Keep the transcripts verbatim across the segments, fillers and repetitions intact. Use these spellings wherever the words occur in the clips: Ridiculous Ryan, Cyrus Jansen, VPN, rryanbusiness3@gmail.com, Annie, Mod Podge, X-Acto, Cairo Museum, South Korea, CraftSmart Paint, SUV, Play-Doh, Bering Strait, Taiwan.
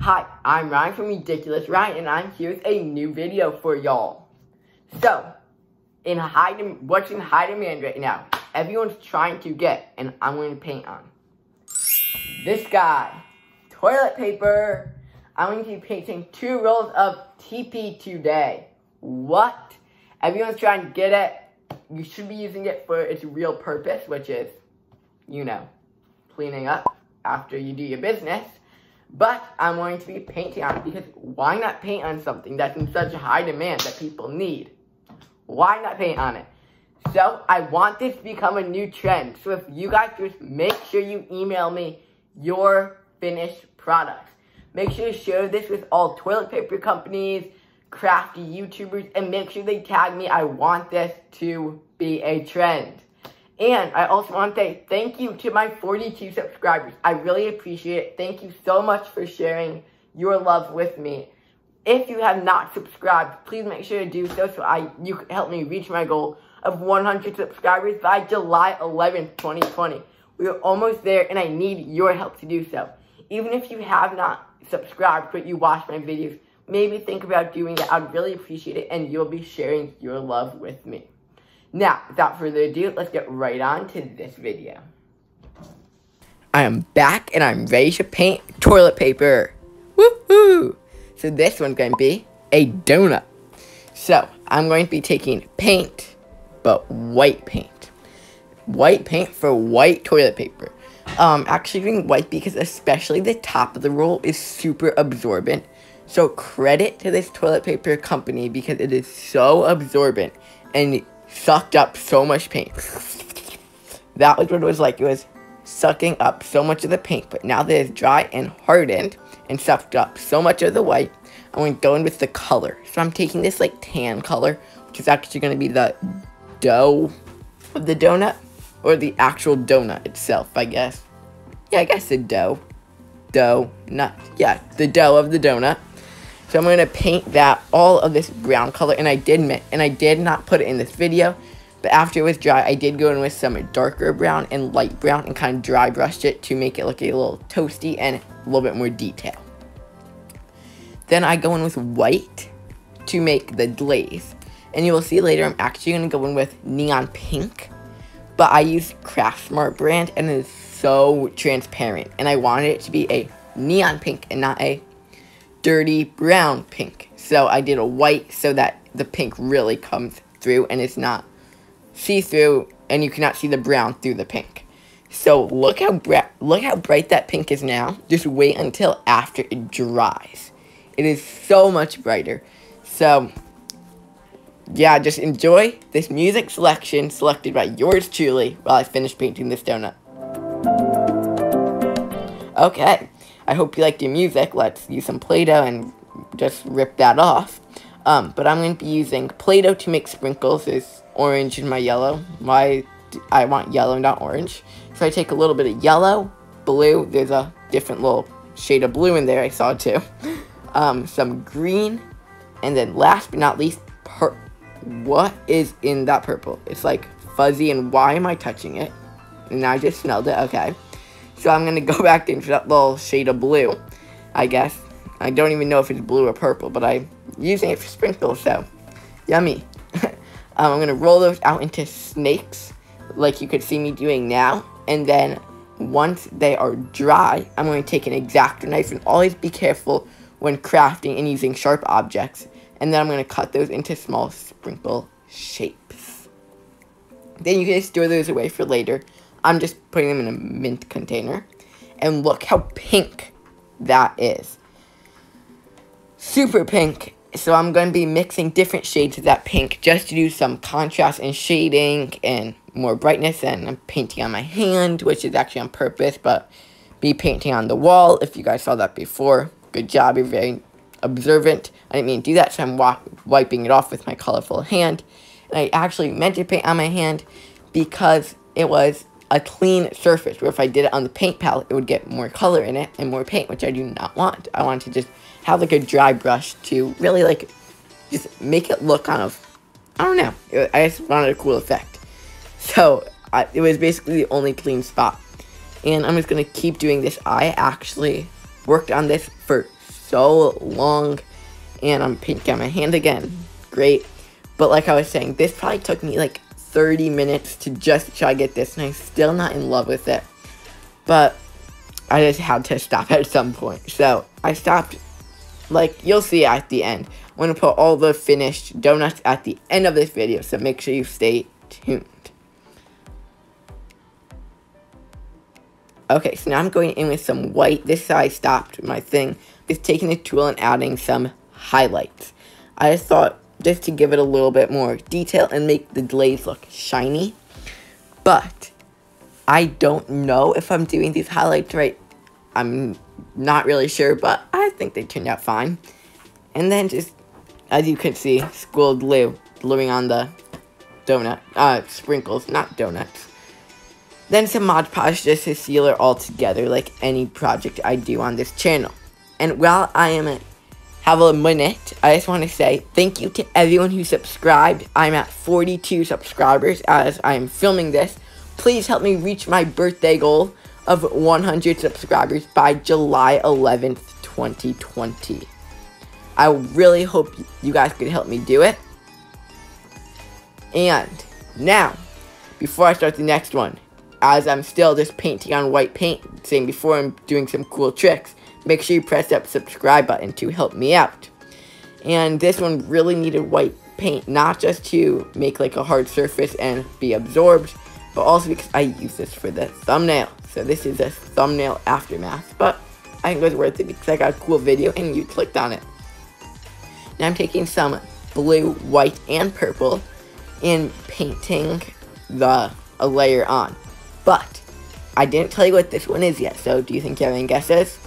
Hi, I'm Ryan from Ridiculous Ryan, and I'm here with a new video for y'all. So, in high dem what's in high demand right now, everyone's trying to get, and I'm going to paint on this guy, toilet paper. I'm going to be painting two rolls of T P today. What? Everyone's trying to get it. You should be using it for its real purpose, which is, you know, cleaning up after you do your business. But I'm going to be painting on it because why not paint on something that's in such high demand that people need? Why not paint on it? So I want this to become a new trend. So if you guys just make sure you email me your finished products. Make sure you share this with all toilet paper companies, crafty YouTubers, and make sure they tag me. I want this to be a trend. And I also want to say thank you to my forty-two subscribers. I really appreciate it. Thank you so much for sharing your love with me. If you have not subscribed, please make sure to do so so I you can help me reach my goal of one hundred subscribers by July eleventh, twenty twenty. We are almost there, and I need your help to do so. Even if you have not subscribed but you watch my videos, maybe think about doing it. I'd really appreciate it, and you'll be sharing your love with me. Now, without further ado, let's get right on to this video. I am back and I'm ready to paint toilet paper. Woohoo! So this one's going to be a donut. So, I'm going to be taking paint, but white paint. White paint for white toilet paper. Um, actually doing white because especially the top of the roll is super absorbent. So credit to this toilet paper company because it is so absorbent and sucked up so much paint. That was what it was like. It was sucking up so much of the paint, but now that it's dry and hardened and sucked up so much of the white, I'm going to go in with the color. So I'm taking this like tan color, which is actually going to be the dough of the donut, or the actual donut itself, I guess. Yeah, I guess the dough. Dough, nut. Yeah, the dough of the donut. So I'm going to paint that, all of this brown color, and I did and I did not put it in this video, but after it was dry, I did go in with some darker brown and light brown and kind of dry brushed it to make it look a little toasty and a little bit more detail. Then I go in with white to make the glaze, and you will see later I'm actually going to go in with neon pink, but I used CraftSmart brand, and it is so transparent, and I wanted it to be a neon pink and not a dirty brown pink. So I did a white so that the pink really comes through and it's not see-through, and you cannot see the brown through the pink. So look how look how bright that pink is now. Just wait until after it dries. It is so much brighter. So yeah, just enjoy this music selection selected by yours truly while I finish painting this donut. Okay. I hope you liked your music. Let's use some Play-Doh and just rip that off. Um, but I'm going to be using Play-Doh to make sprinkles. There's orange in my yellow. Why I want yellow, not orange. So I take a little bit of yellow, blue. There's a different little shade of blue in there I saw too. Um, some green. And then last but not least, pur- what is in that purple? It's like fuzzy, and why am I touching it? And I just smelled it. Okay. So I'm going to go back into that little shade of blue, I guess. I don't even know if it's blue or purple, but I'm using it for sprinkles, so yummy. um, I'm going to roll those out into snakes, like you could see me doing now. And then once they are dry, I'm going to take an X-Acto knife, and always be careful when crafting and using sharp objects. And then I'm going to cut those into small sprinkle shapes. Then you can just store those away for later. I'm just putting them in a mint container. And look how pink that is. Super pink. So I'm going to be mixing different shades of that pink just to do some contrast and shading and more brightness. And I'm painting on my hand, which is actually on purpose, but be painting on the wall. If you guys saw that before, good job. You're very observant. I didn't mean to do that, so I'm wiping it off with my colorful hand. And I actually meant to paint on my hand because it was a clean surface, where if I did it on the paint palette, it would get more color in it and more paint, which I do not want. I want to just have like a dry brush to really like just make it look kind of, I don't know, I just wanted a cool effect. So I, it was basically the only clean spot, and I'm just going to keep doing this. I actually worked on this for so long. And I'm painting on my hand again. Great. But like I was saying, this probably took me like thirty minutes to just try to get this, and I'm still not in love with it. But I just had to stop at some point. So I stopped, like you'll see at the end. I'm going to put all the finished donuts at the end of this video, so make sure you stay tuned. Okay, so now I'm going in with some white. This is how I stopped my thing. Just taking the tool and adding some highlights. I just thought, just to give it a little bit more detail and make the glaze look shiny. But I don't know if I'm doing these highlights right. I'm not really sure, but I think they turned out fine. And then just, as you can see, school glue gluing on the donut, uh, sprinkles, not donuts. Then some Mod Podge just to seal it all together, like any project I do on this channel. And while I am at, have a minute, I just want to say thank you to everyone who subscribed. I'm at forty-two subscribers as I am filming this. Please help me reach my birthday goal of one hundred subscribers by July eleventh, twenty twenty. I really hope you guys could help me do it. And now, before I start the next one, as I'm still just painting on white paint, saying before I'm doing some cool tricks, make sure you press that subscribe button to help me out. And this one really needed white paint, not just to make like a hard surface and be absorbed, but also because I use this for the thumbnail. So this is a thumbnail aftermath, but I think it was worth it because I got a cool video and you clicked on it. Now I'm taking some blue, white, and purple and painting the a layer on. But I didn't tell you what this one is yet, so do you think you have any guesses?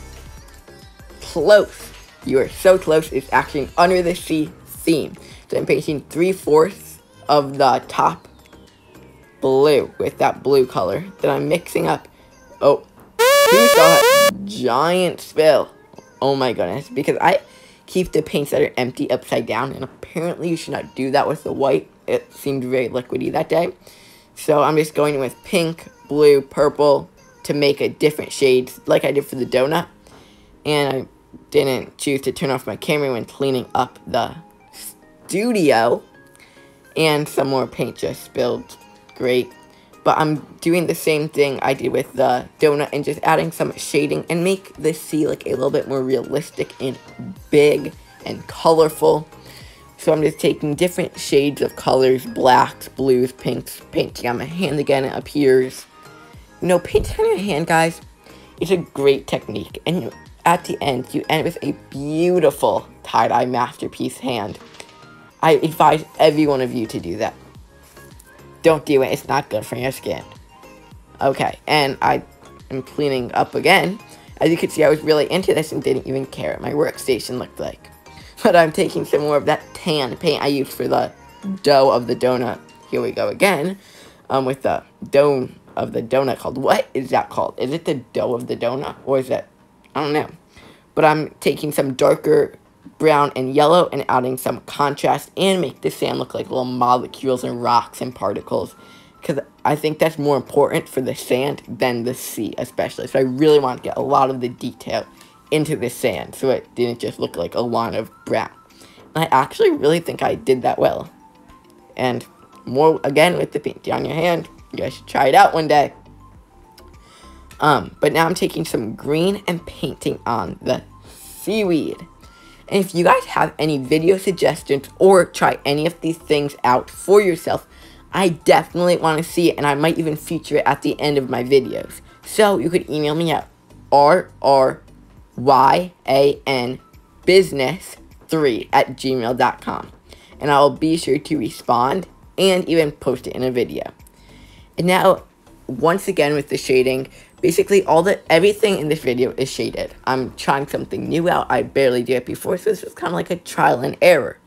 Close. You are so close. It's actually an Under the Sea theme. So I'm painting three-fourths of the top blue with that blue color. Then I'm mixing up. Oh, who saw that giant spill? Oh my goodness. Because I keep the paints that are empty upside down, and apparently you should not do that with the white. It seemed very liquidy that day. So I'm just going with pink, blue, purple to make a different shade like I did for the donut. And I didn't choose to turn off my camera when cleaning up the studio. And some more paint just spilled. Great. But I'm doing the same thing I did with the donut and just adding some shading and make the sea like a little bit more realistic and big and colorful. So I'm just taking different shades of colors, blacks, blues, pinks, painting on my hand again, it appears. You know, painting on your hand, guys, it's a great technique. And at the end, you end with a beautiful tie-dye masterpiece hand. I advise every one of you to do that. Don't do it, it's not good for your skin. Okay, and I am cleaning up again. As you can see, I was really into this and didn't even care what my workstation looked like. But I'm taking some more of that tan paint I used for the dough of the donut. Here we go again. Um, with the dough of the donut called, what is that called? Is it the dough of the donut? Or is that, I don't know. But I'm taking some darker brown and yellow and adding some contrast and make the sand look like little molecules and rocks and particles. Because I think that's more important for the sand than the sea especially. So I really want to get a lot of the detail into the sand, so it didn't just look like a line of brown. And I actually really think I did that well. And more, again, with the paint on your hand, you guys should try it out one day. Um, but now I'm taking some green and painting on the seaweed. And if you guys have any video suggestions or try any of these things out for yourself, I definitely want to see it, and I might even feature it at the end of my videos. So you could email me at r r y a n business three at gmail dot com, and I'll be sure to respond and even post it in a video. And now, once again with the shading, basically all the everything in this video is shaded. I'm trying something new out. I barely did it before, so this was kind of like a trial and error.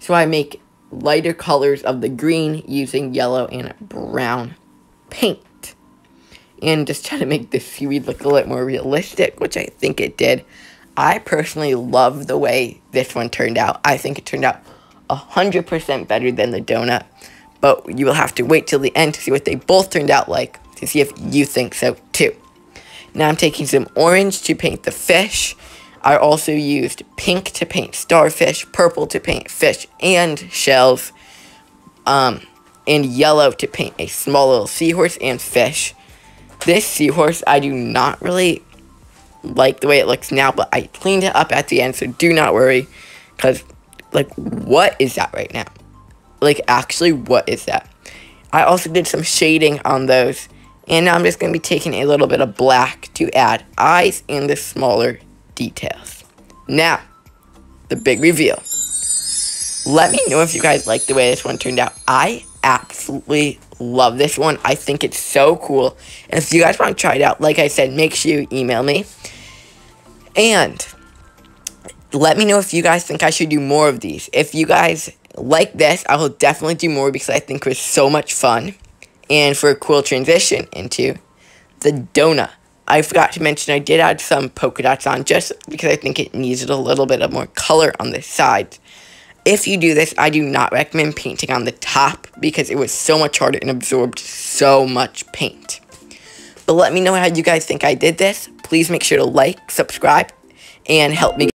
So I make lighter colors of the green using yellow and brown paint. And just try to make the seaweed look a little more realistic, which I think it did. I personally love the way this one turned out. I think it turned out one hundred percent better than the donut. But you will have to wait till the end to see what they both turned out like, to see if you think so too. Now I'm taking some orange to paint the fish. I also used pink to paint starfish, purple to paint fish and shells, um, and yellow to paint a small little seahorse and fish. This seahorse, I do not really like the way it looks now, but I cleaned it up at the end, so do not worry, because, like, what is that right now? Like, actually, what is that? I also did some shading on those, and now I'm just going to be taking a little bit of black to add eyes and the smaller details. Now, the big reveal. Let me know if you guys like the way this one turned out. I absolutely love this one. I think it's so cool. And if you guys want to try it out, like I said, make sure you email me. And let me know if you guys think I should do more of these. If you guys like this, I will definitely do more because I think it was so much fun. And for a cool transition into the donut. I forgot to mention I did add some polka dots on just because I think it needed a little bit of more color on the sides. If you do this, I do not recommend painting on the top because it was so much harder and absorbed so much paint. But let me know how you guys think I did this. Please make sure to like, subscribe, and help me.